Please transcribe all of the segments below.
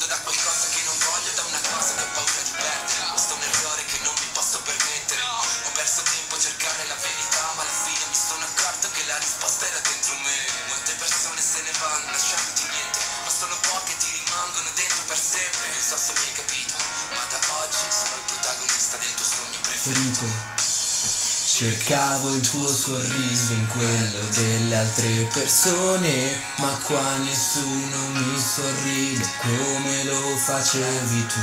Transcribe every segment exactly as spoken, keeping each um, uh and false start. scappando da qualcosa che non voglio, da una cosa che ho paura di perdere. Questo è un errore che non mi posso permettere. Ho perso tempo a cercare la verità, ma alla fine mi sono accorto che la risposta era dentro me. Molte persone se ne vanno lasciandoti niente, ma solo poche ti rimangono dentro per sempre. Non so se mi hai capito, ma da oggi sono il protagonista del tuo sogno preferito. Cercavo il tuo sorriso in quello delle altre persone, ma qua nessuno mi sorride come lo facevi tu.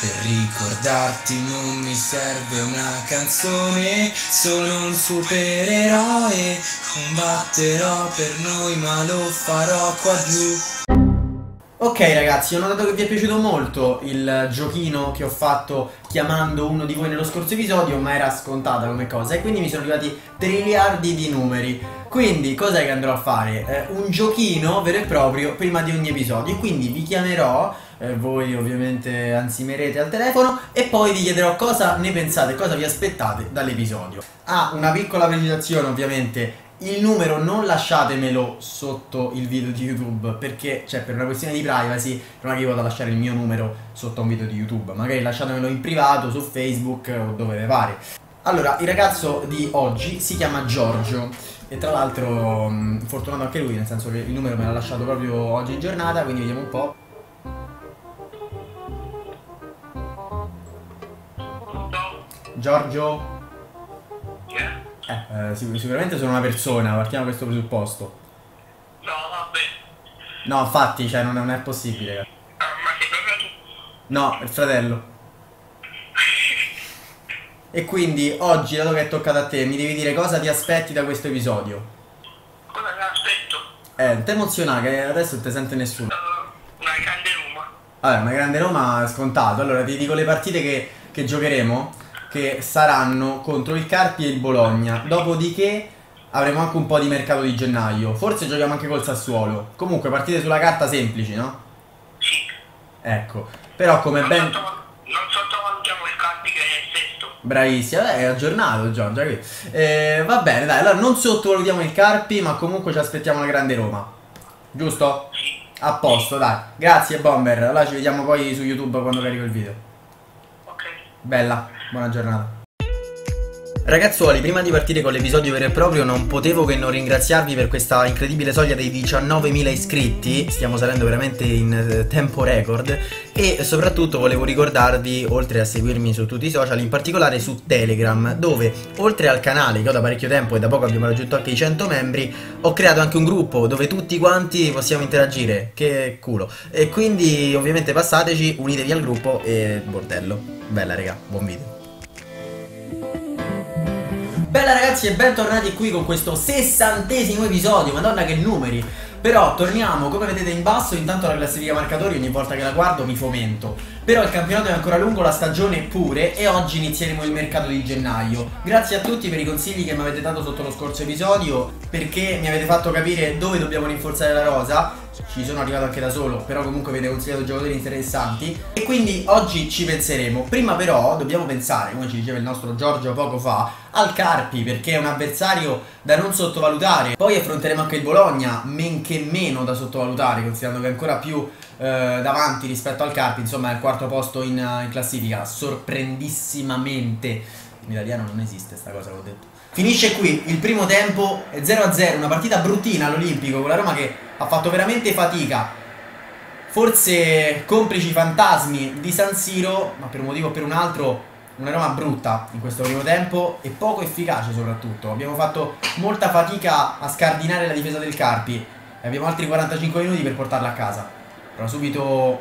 Per ricordarti non mi serve una canzone, sono un supereroe, combatterò per noi ma lo farò qua giù. Ok ragazzi, ho notato che vi è piaciuto molto il giochino che ho fatto chiamando uno di voi nello scorso episodio, ma era scontata come cosa e quindi mi sono arrivati triliardi di numeri. Quindi cos'è che andrò a fare? Eh, un giochino vero e proprio prima di ogni episodio, quindi vi chiamerò, eh, voi ovviamente ansimerete al telefono e poi vi chiederò cosa ne pensate, cosa vi aspettate dall'episodio. Ah, una piccola precisazione ovviamente. Il numero non lasciatemelo sotto il video di YouTube, perché, cioè, per una questione di privacy non è che io vado a lasciare il mio numero sotto un video di YouTube. Magari lasciatemelo in privato, su Facebook o dove vi pare. Allora, il ragazzo di oggi si chiama Giorgio e tra l'altro fortunato anche lui, nel senso che il numero me l'ha lasciato proprio oggi in giornata, quindi vediamo un po'. Giorgio? Eh, sicuramente sono una persona, partiamo da questo presupposto. No, vabbè. No, infatti, cioè, non è, non è possibile. Ah, ma sei proprio tu? No, il fratello. E quindi, oggi, dato che è toccato a te, mi devi dire cosa ti aspetti da questo episodio. Cosa mi aspetto? Eh, non ti emozionare, che adesso non ti sente nessuno. Uh, una grande Roma. Vabbè, una grande Roma è scontato. Allora, ti dico le partite che, che giocheremo, che saranno contro il Carpi e il Bologna. Dopodiché avremo anche un po' di mercato di gennaio. Forse giochiamo anche col Sassuolo. Comunque partite sulla carta semplici, no? Sì. Ecco. Però come non ben... Sotto, non sottovalutiamo il Carpi che è sesto. Bravissima, beh, è aggiornato John, già qui. Eh, va bene, dai, allora non sottovalutiamo il Carpi, ma comunque ci aspettiamo la grande Roma. Giusto? Sì. A posto, dai. Grazie Bomber. Allora ci vediamo poi su YouTube quando carico il video. Ok. Bella. Buona giornata. Ragazzuoli, prima di partire con l'episodio vero e proprio non potevo che non ringraziarvi per questa incredibile soglia dei diciannovemila iscritti. Stiamo salendo veramente in tempo record. E soprattutto volevo ricordarvi, oltre a seguirmi su tutti i social, in particolare su Telegram, dove oltre al canale che ho da parecchio tempo e da poco abbiamo raggiunto anche i cento membri, ho creato anche un gruppo dove tutti quanti possiamo interagire. Che culo. E quindi ovviamente passateci, unitevi al gruppo e bordello. Bella raga, buon video. Bella ragazzi e bentornati qui con questo sessantesimo episodio, madonna che numeri. Però torniamo, come vedete in basso, intanto la classifica marcatori ogni volta che la guardo mi fomento. Però il campionato è ancora lungo, la stagione pure, e oggi inizieremo il mercato di gennaio. Grazie a tutti per i consigli che mi avete dato sotto lo scorso episodio, perché mi avete fatto capire dove dobbiamo rinforzare la rosa. Ci sono arrivato anche da solo, però comunque avete consigliato giocatori interessanti e quindi oggi ci penseremo. Prima però dobbiamo pensare, come ci diceva il nostro Giorgio poco fa, al Carpi, perché è un avversario da non sottovalutare. Poi affronteremo anche il Bologna, men che meno da sottovalutare, considerando che è ancora più eh, davanti rispetto al Carpi. Insomma è al quarto posto in, in classifica, sorprendissimamente. In italiano non esiste sta cosa che ho detto. Finisce qui il primo tempo zero a zero, una partita bruttina all'Olimpico con la Roma che ha fatto veramente fatica, forse complici fantasmi di San Siro, ma per un motivo o per un altro una Roma brutta in questo primo tempo e poco efficace soprattutto. Abbiamo fatto molta fatica a scardinare la difesa del Carpi e abbiamo altri quarantacinque minuti per portarla a casa. Però subito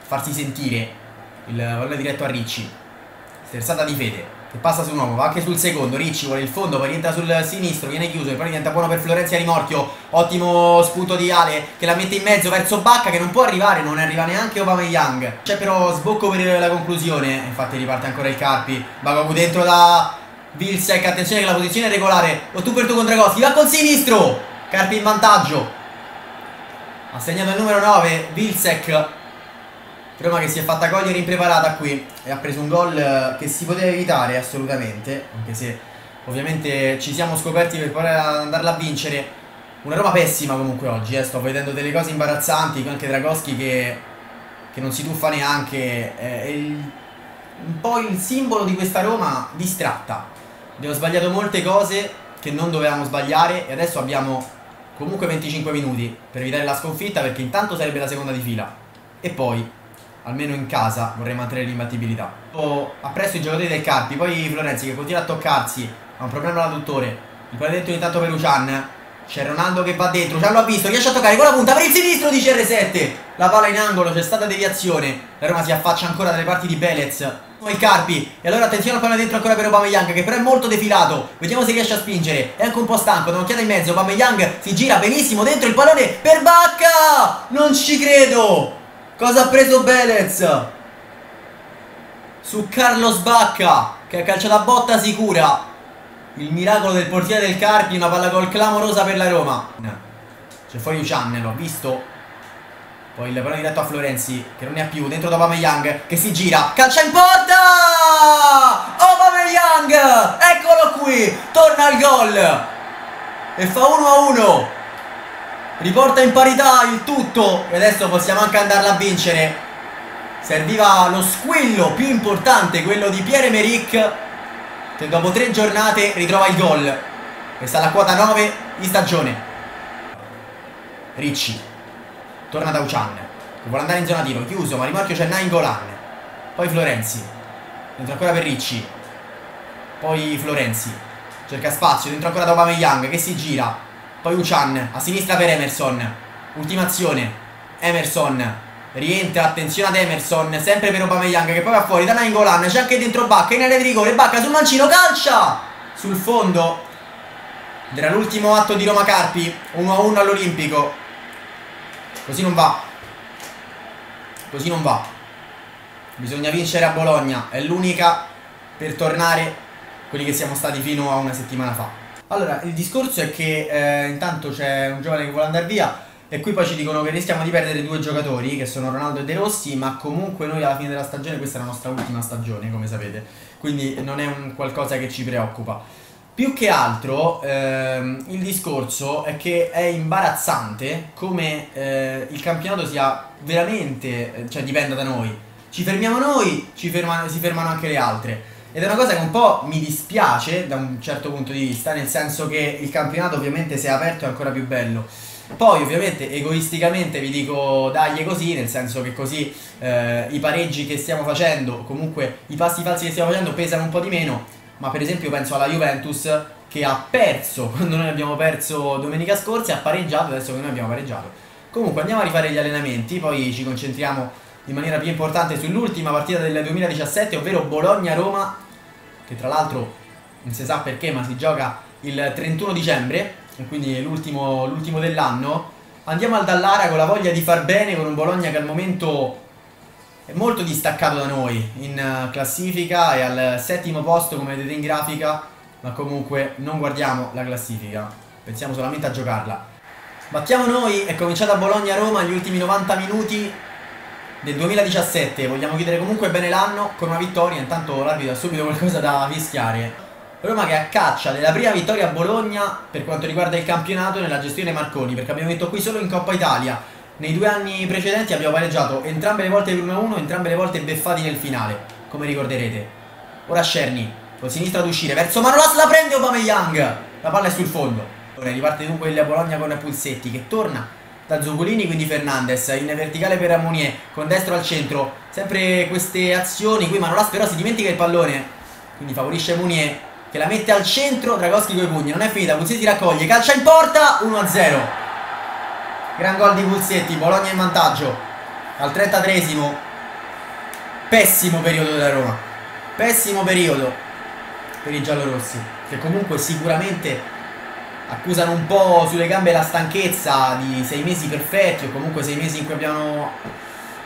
farsi sentire il valore diretto a Ricci, sterzata di Fede che passa su un uomo, va anche sul secondo, Ricci vuole il fondo, poi rientra sul sinistro, viene chiuso e poi diventa buono per Florenzi a rimorchio. Ottimo spunto di Ale che la mette in mezzo verso Bacca che non può arrivare, non arriva neanche Aubameyang. C'è però sbocco per la conclusione, infatti riparte ancora il Carpi, Bacca dentro da Vlček, attenzione che la posizione è regolare, o tu per tu con Dragoschi, va col sinistro, Carpi in vantaggio. Ha segnato il numero nove, Vlček. Roma che si è fatta cogliere impreparata qui e ha preso un gol che si poteva evitare assolutamente, anche se ovviamente ci siamo scoperti per poi andarla a vincere. Una Roma pessima comunque oggi, eh, sto vedendo delle cose imbarazzanti, anche Dragoschi che che non si tuffa neanche, è il, un po' il simbolo di questa Roma distratta. Abbiamo sbagliato molte cose che non dovevamo sbagliare e adesso abbiamo comunque venticinque minuti per evitare la sconfitta, perché intanto sarebbe la seconda di fila e poi almeno in casa vorrei mantenere l'imbattibilità. Appresso i giocatori del Carpi, poi Florenzi che continua a toccarsi, ha un problema all'adduttore, il paradetto intanto per Lucian. C'è Ronaldo che va dentro, già lo ha visto, riesce a toccare con la punta per il sinistro, dice erre sette. La palla in angolo, c'è stata deviazione. La Roma si affaccia ancora dalle parti di Belec. Poi Carpi, e allora attenzione al palla dentro ancora per Aubameyang, che però è molto defilato. Vediamo se riesce a spingere, è anche un po' stanco, da un'occhiata in mezzo. Aubameyang si gira benissimo dentro il pallone per Bacca. Non ci credo! Cosa ha preso Belec? Su Carlos Bacca, che ha calciato a botta sicura. Il miracolo del portiere del Carpi, una palla gol clamorosa per la Roma. C'è fuori Lucian, l'ho visto. Poi il pallone diretto a Florenzi, che non ne ha più, dentro da Aubameyang, che si gira, calcia in porta! Aubameyang! Eccolo qui! Torna al gol! E fa uno a uno. Riporta in parità il tutto. E adesso possiamo anche andarla a vincere. Serviva lo squillo più importante, quello di Pierre-Emerick, che dopo tre giornate ritrova il gol. Questa è la quota nove di stagione. Ricci torna da Ucian, che vuole andare in zona tiro, chiuso, ma rimorchio c'è Nainggolan. Poi Florenzi, dentro ancora per Ricci. Poi Florenzi cerca spazio, dentro ancora da Aubameyang, che si gira. Poi Ucian, a sinistra per Emerson. Ultima azione, Emerson rientra, attenzione ad Emerson, sempre per Aubameyang, che poi va fuori da Nainggolan. C'è anche dentro Bacca, in area di rigore, Bacca sul mancino, calcia! Sul fondo. Era l'ultimo atto di Roma Carpi, uno a uno all'Olimpico. Così non va. Così non va. Bisogna vincere a Bologna, è l'unica per tornare quelli che siamo stati fino a una settimana fa. Allora, il discorso è che eh, intanto c'è un giovane che vuole andare via. E qui poi ci dicono che rischiamo di perdere due giocatori, che sono Ronaldo e De Rossi, ma comunque noi alla fine della stagione, questa è la nostra ultima stagione, come sapete, quindi non è un qualcosa che ci preoccupa. Più che altro ehm, il discorso è che è imbarazzante come eh, il campionato sia veramente, cioè dipenda da noi. Ci fermiamo noi, ci fermano, si fermano anche le altre. Ed è una cosa che un po' mi dispiace da un certo punto di vista, nel senso che il campionato ovviamente se è aperto è ancora più bello. Poi ovviamente egoisticamente vi dico dagli così, nel senso che così eh, i pareggi che stiamo facendo, comunque i passi falsi che stiamo facendo pesano un po' di meno. Ma per esempio penso alla Juventus, che ha perso quando noi abbiamo perso domenica scorsa e ha pareggiato adesso che noi abbiamo pareggiato. Comunque andiamo a rifare gli allenamenti, poi ci concentriamo in maniera più importante sull'ultima partita del duemiladiciassette, ovvero Bologna-Roma, che tra l'altro non si sa perché ma si gioca il trentuno dicembre, quindi l'ultimo dell'anno. Andiamo al Dallara con la voglia di far bene, con un Bologna che al momento è molto distaccato da noi in classifica, è al settimo posto come vedete in grafica, ma comunque non guardiamo la classifica, pensiamo solamente a giocarla. Battiamo noi, è cominciata Bologna-Roma gli ultimi novanta minuti del duemiladiciassette, vogliamo chiudere comunque bene l'anno con una vittoria. Intanto l'arbitro ha subito qualcosa da fischiare. Roma che è a caccia della prima vittoria a Bologna per quanto riguarda il campionato nella gestione Marconi, perché abbiamo detto qui solo in Coppa Italia nei due anni precedenti abbiamo pareggiato entrambe le volte per uno a uno, entrambe le volte beffati nel finale, come ricorderete. Ora Scerni con sinistra ad uscire verso Manolas, la prende Aubameyang, la palla è sul fondo. Ora riparte dunque il Bologna con Pulsetti, che torna da Zuculini, quindi Fernandez in verticale per Amunier, con destro al centro, sempre queste azioni qui. Manolas però si dimentica il pallone, quindi favorisce Amunier, che la mette al centro, Dragoschi coi pugni, non è finita, Pulsetti raccoglie, calcia in porta, uno a zero. Gran gol di Pulsetti, Bologna in vantaggio al trentatreesimo. Pessimo periodo della Roma, pessimo periodo per i giallorossi, che comunque sicuramente accusano un po' sulle gambe la stanchezza di sei mesi perfetti, o comunque sei mesi in cui abbiamo,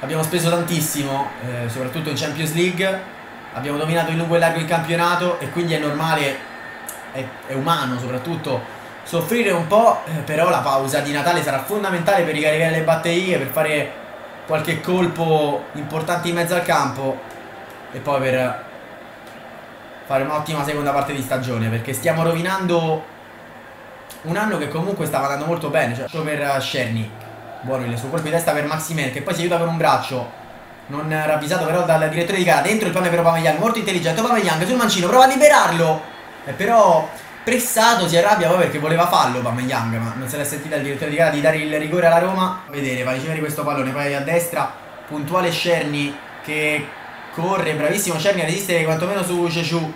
abbiamo speso tantissimo, eh, soprattutto in Champions League. Abbiamo dominato in lungo e largo il campionato e quindi è normale, è, è umano soprattutto, soffrire un po', eh, però la pausa di Natale sarà fondamentale per ricaricare le batterie, per fare qualche colpo importante in mezzo al campo e poi per fare un'ottima seconda parte di stagione, perché stiamo rovinando un anno che comunque stava andando molto bene. Cioè per Scerni, buono il suo colpo di testa per Maximele, che poi si aiuta con un braccio, Non ravvisato però dal direttore di gara. Dentro il pallone per Aubameyang, molto intelligente Aubameyang sul mancino, prova a liberarlo, e però pressato si arrabbia poi perché voleva fallo Aubameyang, ma non se l'è sentita il direttore di gara di dare il rigore alla Roma. A vedere, va a ricevere questo pallone, poi a destra puntuale Scerni che corre, bravissimo Scerni a resistere quantomeno su Ceciù,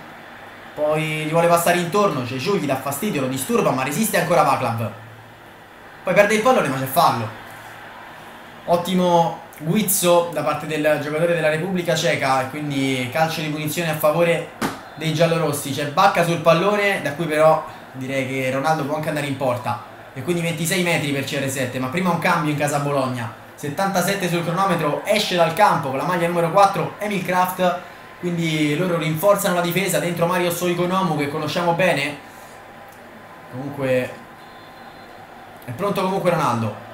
poi gli vuole passare intorno, Ceciù gli dà fastidio, lo disturba, ma resiste ancora Vaclav, poi perde il pallone ma c'è fallo. Ottimo guizzo da parte del giocatore della Repubblica Ceca e quindi calcio di punizione a favore dei giallorossi. C'è Bacca sul pallone, da cui però direi che Ronaldo può anche andare in porta, e quindi ventisei metri per C R sette, ma prima un cambio in casa Bologna. Settantasette sul cronometro, esce dal campo con la maglia numero quattro Emil Krafth, quindi loro rinforzano la difesa, dentro Mario Soiconomu che conosciamo bene, comunque è pronto comunque Ronaldo.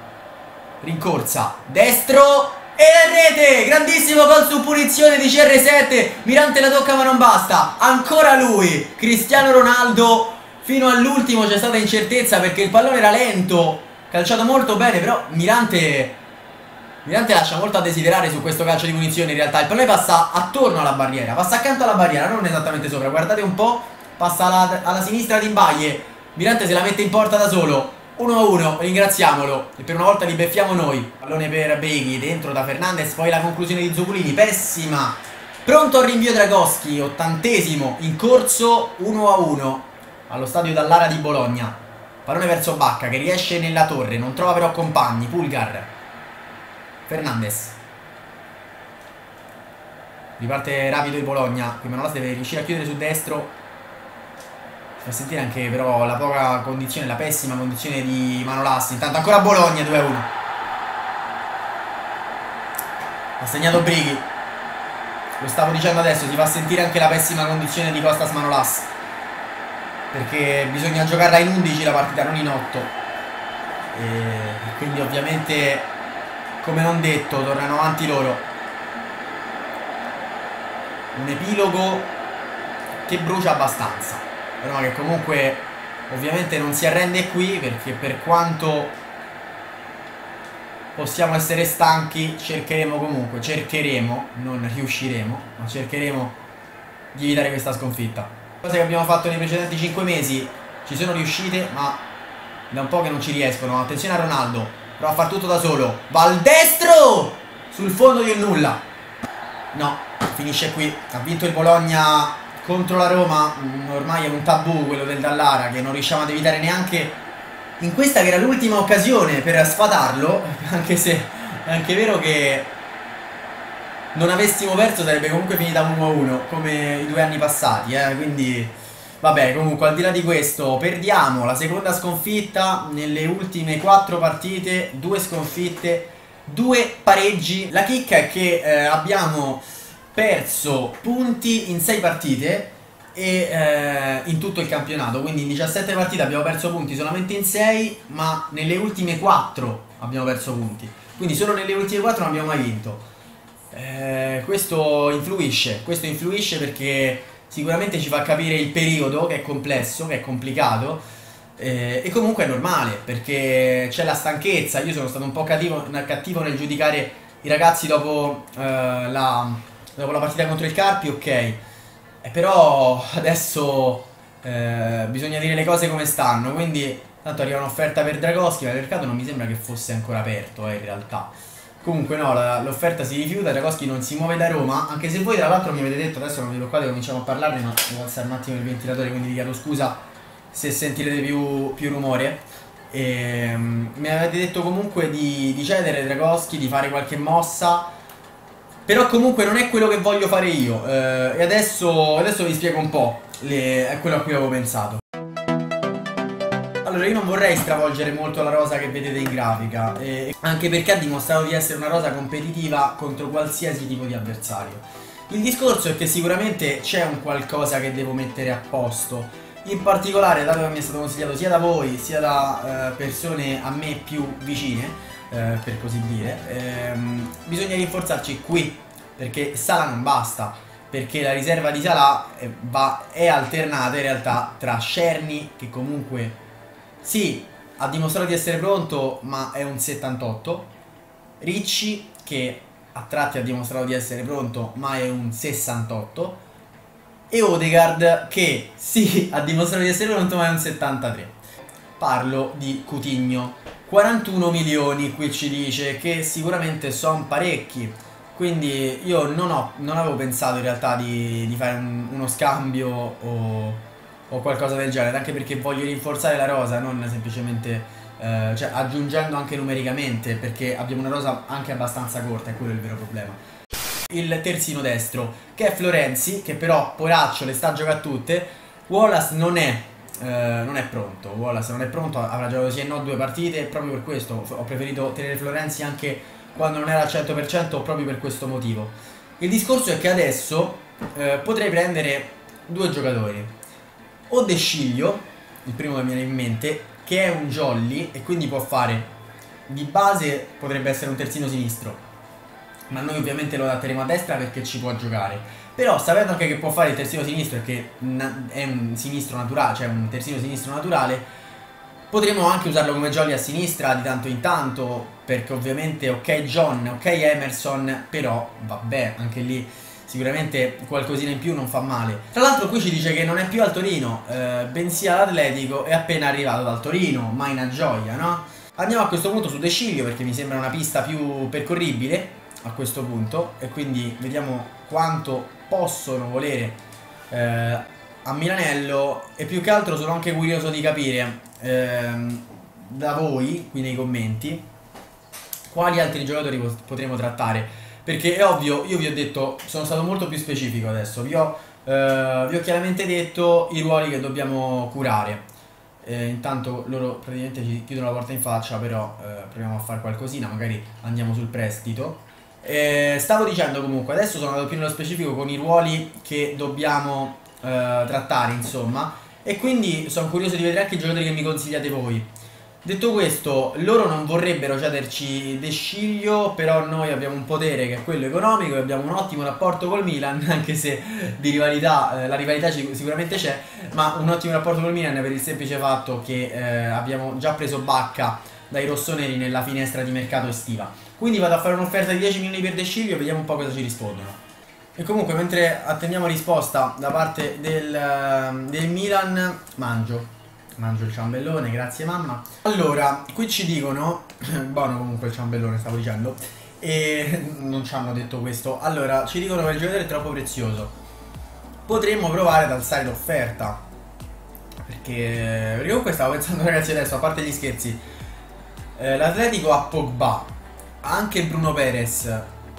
Rincorsa, destro e rete, grandissimo gol su punizione di C R sette, Mirante la tocca ma non basta, ancora lui, Cristiano Ronaldo. Fino all'ultimo c'è stata incertezza perché il pallone era lento, calciato molto bene, però Mirante Mirante lascia molto a desiderare su questo calcio di punizione in realtà. Il pallone passa attorno alla barriera, passa accanto alla barriera, non esattamente sopra, guardate un po', passa alla, alla sinistra di Imbaie, Mirante se la mette in porta da solo. Uno a uno, ringraziamolo, e per una volta li beffiamo noi. Pallone per Beghi, dentro da Fernandez, poi la conclusione di Zuculini, pessima. Pronto al rinvio Dragoschi, ottantesimo in corso, uno a uno allo stadio Dallara di Bologna. Pallone verso Bacca che riesce nella torre, non trova però compagni. Pulgar, Fernandez, riparte rapido il Bologna, qui Manolas deve riuscire a chiudere su destro. Per sentire anche però la poca condizione, la pessima condizione di Manolas. Intanto ancora Bologna, due a uno. Ha segnato Brighi. Lo stavo dicendo adesso, si fa sentire anche la pessima condizione di Kostas Manolas, perché bisogna giocarla in undici la partita, non in otto. E quindi ovviamente, come non detto, tornano avanti loro. Un epilogo che brucia abbastanza. Roma che comunque ovviamente non si arrende qui, perché per quanto possiamo essere stanchi cercheremo comunque, cercheremo, non riusciremo, ma cercheremo di evitare questa sconfitta. Cosa che abbiamo fatto nei precedenti cinque mesi, ci sono riuscite ma da un po' che non ci riescono. Attenzione a Ronaldo, prova a far tutto da solo, va al destro sul fondo di nulla, no, finisce qui. Ha vinto il Bologna contro la Roma, ormai è un tabù quello del Dallara, che non riusciamo ad evitare neanche in questa che era l'ultima occasione per sfatarlo, anche se è anche vero che non avessimo perso sarebbe comunque finita uno a uno come i due anni passati, eh? Quindi vabbè, comunque al di là di questo perdiamo la seconda sconfitta nelle ultime quattro partite, due sconfitte, due pareggi. La chicca è che eh, abbiamo perso punti in sei partite e eh, in tutto il campionato, quindi in diciassette partite abbiamo perso punti solamente in sei, ma nelle ultime quattro abbiamo perso punti, quindi solo nelle ultime quattro non abbiamo mai vinto. eh, questo influisce, questo influisce perché sicuramente ci fa capire il periodo, che è complesso, che è complicato, eh, e comunque è normale perché c'è la stanchezza. Io sono stato un po' cattivo, cattivo nel giudicare i ragazzi dopo eh, la... dopo la partita contro il Carpi, ok, eh, però adesso eh, bisogna dire le cose come stanno, quindi tanto arriva un'offerta per Dragoschi, ma il mercato non mi sembra che fosse ancora aperto, eh, in realtà. Comunque no, l'offerta si rifiuta, Dragoschi non si muove da Roma, anche se voi tra l'altro mi avete detto, adesso non vi bloccate, cominciamo a parlarne, ma devo alzare un attimo il ventilatore, quindi vi chiedo scusa se sentirete più, più rumore. E, um, mi avete detto comunque di, di cedere Dragoschi, di fare qualche mossa, però comunque non è quello che voglio fare io, eh, e adesso, adesso vi spiego un po' le, è quello a cui avevo pensato. Allora, io non vorrei stravolgere molto la rosa che vedete in grafica, eh, anche perché ha dimostrato di essere una rosa competitiva contro qualsiasi tipo di avversario. Il discorso è che sicuramente c'è un qualcosa che devo mettere a posto, in particolare dato che mi è stato consigliato sia da voi sia da eh, persone a me più vicine, Eh, per così dire, eh, bisogna rinforzarci qui, perché Salah non basta, perché la riserva di Salah è, va, è alternata in realtà tra Scerni, che comunque sì, ha dimostrato di essere pronto ma è un settantotto, Ricci che a tratti ha dimostrato di essere pronto, ma è un sessantotto, e Odegaard che sì, ha dimostrato di essere pronto, ma è un settantatré. Parlo di Coutinho, quarantuno milioni, qui ci dice che sicuramente sono parecchi, quindi io non, ho, non avevo pensato in realtà di, di fare un, uno scambio o, o qualcosa del genere, anche perché voglio rinforzare la rosa, non semplicemente eh, cioè aggiungendo anche numericamente, perché abbiamo una rosa anche abbastanza corta, è quello il vero problema. Il terzino destro, che è Florenzi, che però poraccio le sta a giocare tutte. Wallace non è Uh, non è pronto, Wallace non è pronto, avrà giocato sì e no due partite, proprio per questo ho preferito tenere Florenzi anche quando non era al cento per cento, proprio per questo motivo. Il discorso è che adesso uh, potrei prendere due giocatori, o De Sciglio, il primo che mi viene in mente, che è un jolly e quindi può fare di base, potrebbe essere un terzino sinistro, ma noi ovviamente lo adatteremo a destra perché ci può giocare. Però sapendo anche che può fare il terzino sinistro e che è un sinistro naturale, cioè un terzino sinistro naturale, potremo anche usarlo come jolly a sinistra di tanto in tanto, perché ovviamente ok John, ok Emerson, però vabbè, anche lì sicuramente qualcosina in più non fa male. Tra l'altro qui ci dice che non è più al Torino, eh, bensì all'Atletico, è appena arrivato dal Torino, ma in una gioia, no? Andiamo a questo punto su De Sciglio, perché mi sembra una pista più percorribile a questo punto, e quindi vediamo quanto possono volere eh, a Milanello, e più che altro sono anche curioso di capire eh, da voi qui nei commenti quali altri giocatori potremo trattare, perché è ovvio, io vi ho detto, sono stato molto più specifico adesso, vi ho, eh, vi ho chiaramente detto i ruoli che dobbiamo curare. Eh, intanto loro praticamente ci chiudono la porta in faccia, però eh, proviamo a fare qualcosina, magari andiamo sul prestito. Eh, stavo dicendo comunque, adesso sono andato più nello specifico con i ruoli che dobbiamo eh, trattare, insomma, e quindi sono curioso di vedere anche i giocatori che mi consigliate voi. Detto questo, loro non vorrebbero cederci De Sciglio, però noi abbiamo un potere che è quello economico e abbiamo un ottimo rapporto col Milan, anche se di rivalità, eh, la rivalità ci, sicuramente c'è, ma un ottimo rapporto col Milan per il semplice fatto che eh, abbiamo già preso Bacca dai rossoneri nella finestra di mercato estiva. Quindi vado a fare un'offerta di dieci milioni per De Sciglio e vediamo un po' cosa ci rispondono. E comunque mentre attendiamo risposta da parte del, del Milan, mangio. Mangio il ciambellone, grazie mamma. Allora, qui ci dicono, buono comunque il ciambellone stavo dicendo, e non ci hanno detto questo. Allora, ci dicono che il giocatore è troppo prezioso. Potremmo provare ad alzare l'offerta. Perché, perché comunque stavo pensando, ragazzi, adesso, a parte gli scherzi, eh, l'Atletico ha Pogba, anche Bruno Perez,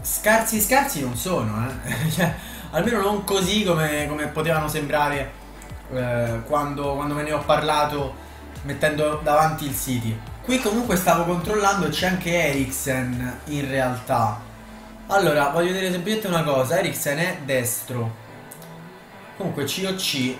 scarsi scarsi non sono, eh? Cioè, almeno non così come, come potevano sembrare eh, quando, quando me ne ho parlato mettendo davanti il City. Qui comunque stavo controllando, c'è anche Eriksen in realtà. Allora, voglio dire semplicemente una cosa, Eriksen è destro. Comunque C O C,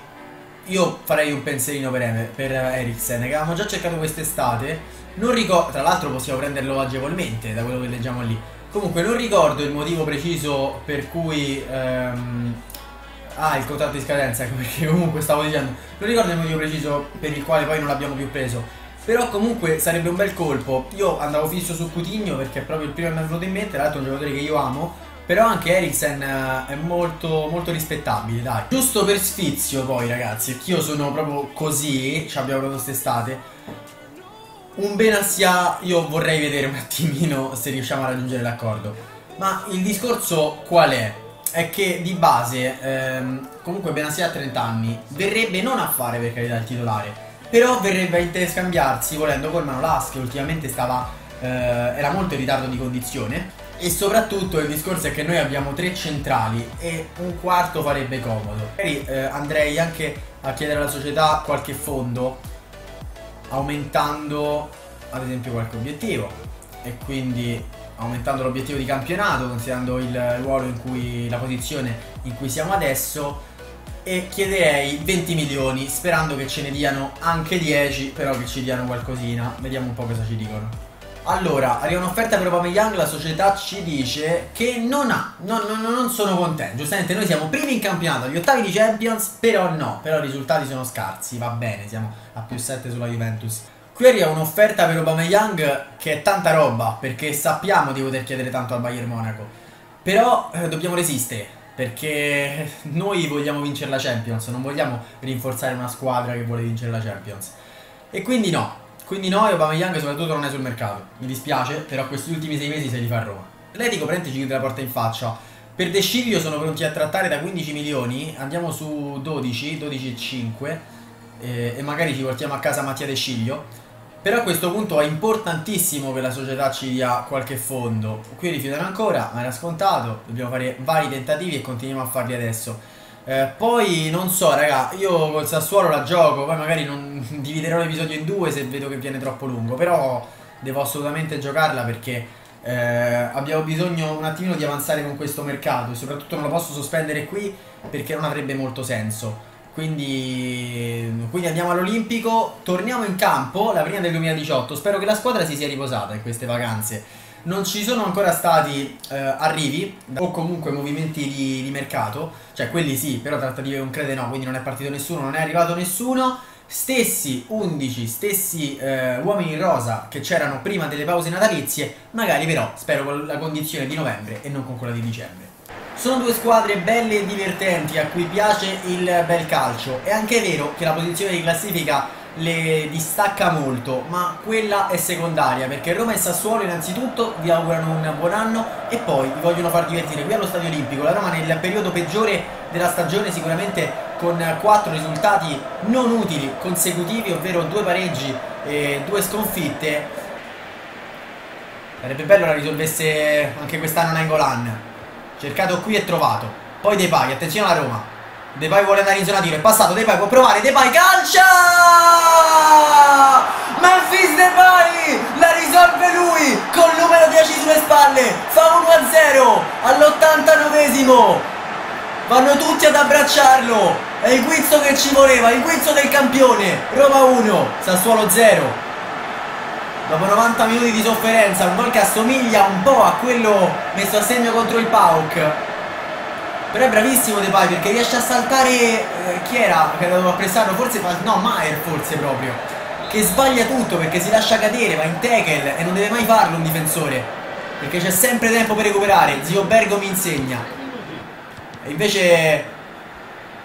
io farei un pensierino per, per Eriksen, che avevamo già cercato quest'estate. Non ricordo, tra l'altro possiamo prenderlo agevolmente da quello che leggiamo lì. Comunque non ricordo il motivo preciso per cui ehm... ah, il contratto di scadenza, perché comunque stavo dicendo, non ricordo il motivo preciso per il quale poi non l'abbiamo più preso. Però comunque sarebbe un bel colpo. Io andavo fisso su Coutinho perché è proprio il primo che mi è venuto in mente, tra l'altro è un giocatore che io amo. Però anche Eriksen è molto, molto rispettabile, dai. Giusto per sfizio poi, ragazzi, che io sono proprio così, ci abbiamo provato quest'estate. Un Benassia io vorrei vedere un attimino se riusciamo a raggiungere l'accordo. Ma il discorso qual è? È che di base ehm, comunque Benassia ha trenta anni, verrebbe non a fare per carità il titolare, però verrebbe a interscambiarsi volendo con Manolas, che ultimamente stava, eh, era molto in ritardo di condizione. E soprattutto il discorso è che noi abbiamo tre centrali e un quarto farebbe comodo. Magari eh, andrei anche a chiedere alla società qualche fondo, aumentando ad esempio qualche obiettivo, e quindi aumentando l'obiettivo di campionato, considerando il ruolo in cui, la posizione in cui siamo adesso, e chiederei venti milioni, sperando che ce ne diano anche dieci, però che ci diano qualcosina. Vediamo un po' cosa ci dicono. Allora, arriva un'offerta per Aubameyang, la società ci dice che non ha, non, non, non sono contento. Giustamente noi siamo primi in campionato, gli ottavi di Champions, però no, però i risultati sono scarsi, va bene, siamo a più sette sulla Juventus. Qui arriva un'offerta per Aubameyang che è tanta roba, perché sappiamo di poter chiedere tanto al Bayern Monaco. Però eh, dobbiamo resistere, perché noi vogliamo vincere la Champions, non vogliamo rinforzare una squadra che vuole vincere la Champions. E quindi no, quindi no, e Aubameyang soprattutto non è sul mercato. Mi dispiace, però questi ultimi sei mesi se li fa a Roma. L'Atletico prende ci chiude la porta in faccia. Per De Sciglio sono pronti a trattare da quindici milioni, andiamo su dodici, dodici e cinque eh, e magari ci portiamo a casa Mattia De Sciglio. Però a questo punto è importantissimo che la società ci dia qualche fondo. Qui rifiutano ancora, ma era scontato. Dobbiamo fare vari tentativi e continuiamo a farli adesso. eh, Poi non so raga, io col Sassuolo la gioco. Poi magari non dividerò l'episodio in due se vedo che viene troppo lungo. Però devo assolutamente giocarla, perché eh, abbiamo bisogno un attimino di avanzare con questo mercato. E soprattutto non lo posso sospendere qui, perché non avrebbe molto senso. Quindi, quindi andiamo all'Olimpico, torniamo in campo, la prima del duemiladiciotto, spero che la squadra si sia riposata in queste vacanze. Non ci sono ancora stati eh, arrivi o comunque movimenti di, di mercato, cioè quelli sì, però trattative concrete no, quindi non è partito nessuno, non è arrivato nessuno. Stessi undici, stessi eh, uomini in rosa che c'erano prima delle pause natalizie, magari però spero con la condizione di novembre e non con quella di dicembre. Sono due squadre belle e divertenti a cui piace il bel calcio. È anche vero che la posizione di classifica le distacca molto, ma quella è secondaria, perché Roma e Sassuolo innanzitutto vi augurano un buon anno e poi vi vogliono far divertire qui allo Stadio Olimpico. La Roma nel periodo peggiore della stagione sicuramente, con quattro risultati non utili consecutivi, ovvero due pareggi e due sconfitte. Sarebbe bello la risolvesse anche quest'anno Nainggolan. Cercato qui e trovato. Poi Depay, attenzione alla Roma. Depay vuole andare in zona tiro, è passato, Depay può provare, Depay calcia! Memphis Depay la risolve lui col numero dieci sulle spalle. Fa uno a zero all'ottantanovesimo. Vanno tutti ad abbracciarlo. È il guizzo che ci voleva, il guizzo del campione. Roma uno, Sassuolo zero. Dopo novanta minuti di sofferenza, un gol che assomiglia un po' a quello messo a segno contro il P A O K. Però è bravissimo Depay, perché riesce a saltare eh, chi era che doveva pressarlo, forse no, Maier forse proprio, che sbaglia tutto perché si lascia cadere, va in tackle e non deve mai farlo un difensore, perché c'è sempre tempo per recuperare. Zio Bergo mi insegna. E invece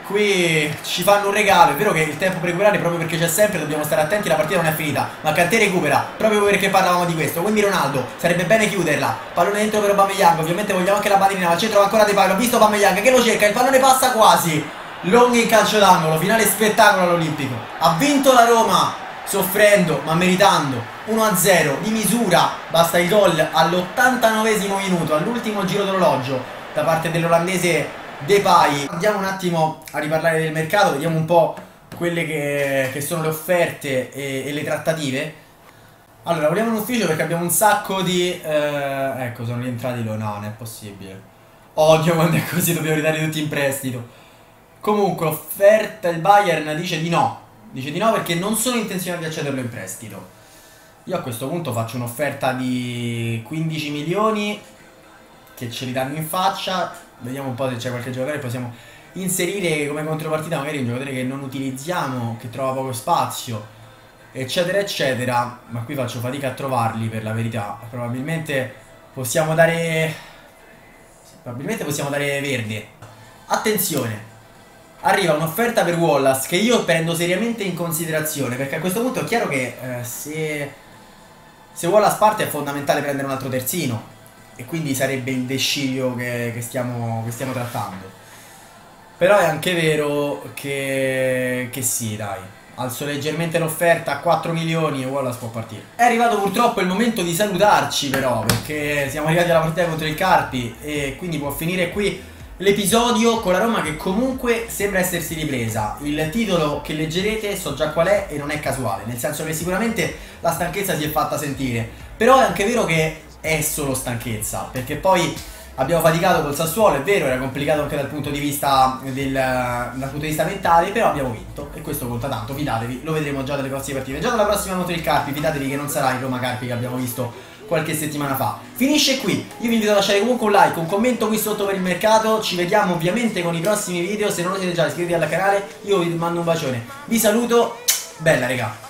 qui ci fanno un regalo, è vero che il tempo per recuperare, proprio perché c'è sempre, dobbiamo stare attenti, la partita non è finita, ma Kanté recupera, proprio perché parlavamo di questo. Quindi Ronaldo, sarebbe bene chiuderla, pallone dentro per Aubameyang, ovviamente vogliamo anche la pallina, ma centro ancora Depay, ho visto Aubameyang che lo cerca, il pallone passa quasi, long in calcio d'angolo, finale spettacolo all'Olimpico. Ha vinto la Roma, soffrendo ma meritando, uno a zero di misura, basta il gol all'ottantanovesimo minuto, all'ultimo giro d'orologio da parte dell'olandese Depay. Andiamo un attimo a riparlare del mercato, vediamo un po' quelle che, che sono le offerte e, e le trattative. Allora, vogliamo un ufficio perché abbiamo un sacco di... Eh, ecco, sono rientrati loro, no, non è possibile. Odio quando è così, dobbiamo ridare tutti in prestito. Comunque, offerta, il Bayern dice di no. Dice di no perché non sono intenzionato di accederlo in prestito. Io a questo punto faccio un'offerta di quindici milioni che ce li danno in faccia. Vediamo un po' se c'è qualche giocatore che possiamo inserire come contropartita, magari un giocatore che non utilizziamo, che trova poco spazio, eccetera eccetera. Ma qui faccio fatica a trovarli, per la verità. Probabilmente possiamo dare Probabilmente possiamo dare Verde. Attenzione, arriva un'offerta per Wallace che io prendo seriamente in considerazione, perché a questo punto è chiaro che eh, se... se Wallace parte è fondamentale prendere un altro terzino, e quindi sarebbe il De Sciglio che, che, stiamo, che stiamo trattando. Però è anche vero che, che sì, dai, alzo leggermente l'offerta a quattro milioni e Wallace può partire. È arrivato purtroppo il momento di salutarci però, perché siamo arrivati alla partita contro il Carpi e quindi può finire qui l'episodio con la Roma che comunque sembra essersi ripresa. Il titolo che leggerete so già qual è e non è casuale, nel senso che sicuramente la stanchezza si è fatta sentire, però è anche vero che è solo stanchezza, perché poi abbiamo faticato col Sassuolo, è vero, era complicato anche dal punto di vista del, dal punto di vista mentale, però abbiamo vinto e questo conta tanto, fidatevi, lo vedremo già dalle prossime partite, già dalla prossima contro il Carpi, fidatevi che non sarà il Roma Carpi che abbiamo visto qualche settimana fa. Finisce qui, io vi invito a lasciare comunque un like, un commento qui sotto per il mercato, ci vediamo ovviamente con i prossimi video, se non lo siete già iscrivetevi al canale, io vi mando un bacione, vi saluto, bella regà.